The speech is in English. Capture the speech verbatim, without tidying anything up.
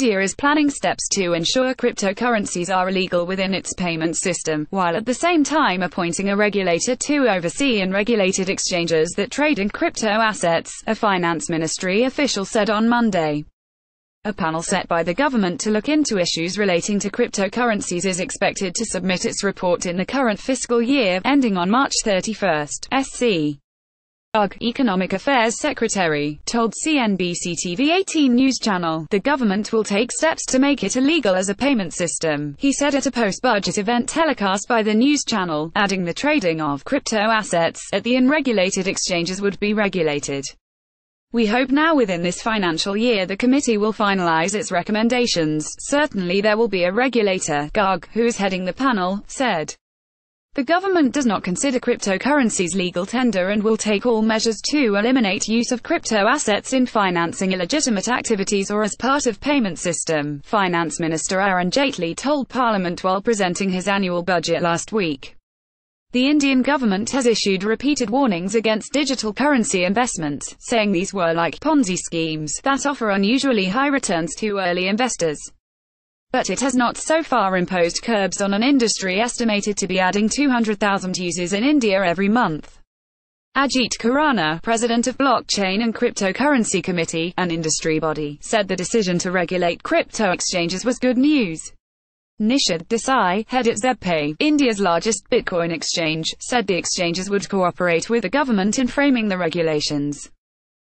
India is planning steps to ensure cryptocurrencies are illegal within its payment system, while at the same time appointing a regulator to oversee unregulated exchanges that trade in crypto assets, a finance ministry official said on Monday. A panel set by the government to look into issues relating to cryptocurrencies is expected to submit its report in the current fiscal year, ending on March thirty-first, S C G A R G, Economic Affairs Secretary, told C N B C T V eighteen news channel, the government will take steps to make it illegal as a payment system, he said at a post-budget event telecast by the news channel, adding the trading of crypto assets at the unregulated exchanges would be regulated. We hope now within this financial year the committee will finalize its recommendations, certainly there will be a regulator, G A R G, who is heading the panel, said. The government does not consider cryptocurrencies legal tender and will take all measures to eliminate use of crypto assets in financing illegitimate activities or as part of payment system, Finance Minister Arun Jaitley told Parliament while presenting his annual budget last week. The Indian government has issued repeated warnings against digital currency investment, saying these were like Ponzi schemes that offer unusually high returns to early investors. But it has not so far imposed curbs on an industry estimated to be adding two hundred thousand users in India every month. Ajit Karana, president of Blockchain and Cryptocurrency Committee, an industry body, said the decision to regulate crypto exchanges was good news. Nishad Desai, head at ZebPay, India's largest Bitcoin exchange, said the exchanges would cooperate with the government in framing the regulations.